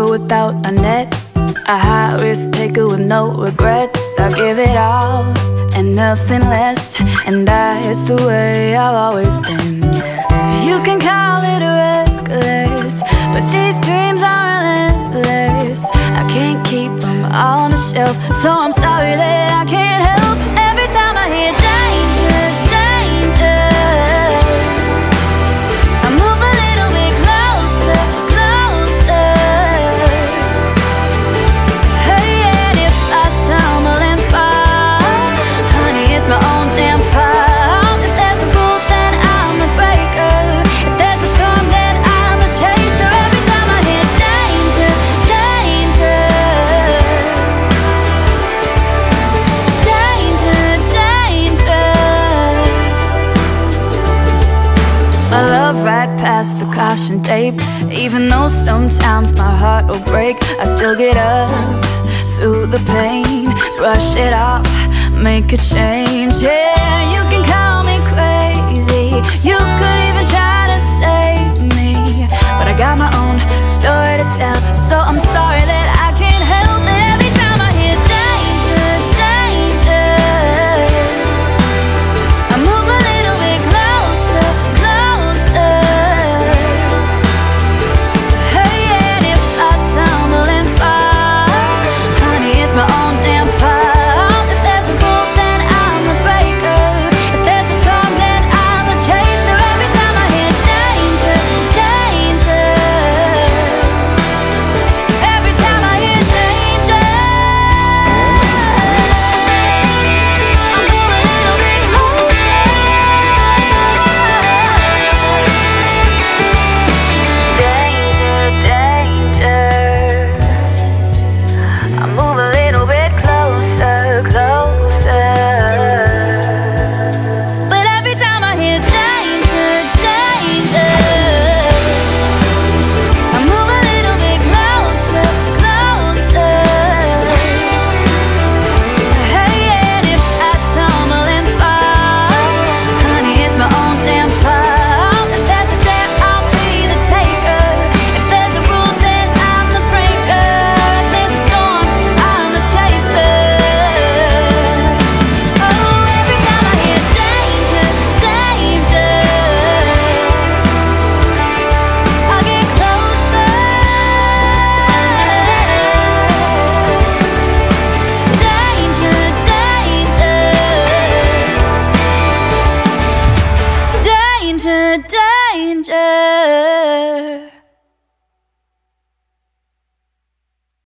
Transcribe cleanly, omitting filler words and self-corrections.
smoker without a net, a high risk taker with no regrets. I give it all and nothing less, and that is the way I've always been. You can call it reckless, but these dreams are relentless. I can't keep them on the shelf, so I'm sorry that I can't help. Every time I hear danger, danger, I move a little bit closer, closer. Hey, and if I tumble and fall, honey, it's my own damn fault. If there's a rule, then I'm the breaker. If there's a storm, then I'm the chaser. Every time I hear danger, danger, danger, danger, I love right past the caution tape. Even though sometimes my heart will break, I still get up through the pain, brush it off, make a change. Yeah, you can call me crazy, you could even try to save me, but I got my own story to tell, so I'm sorry that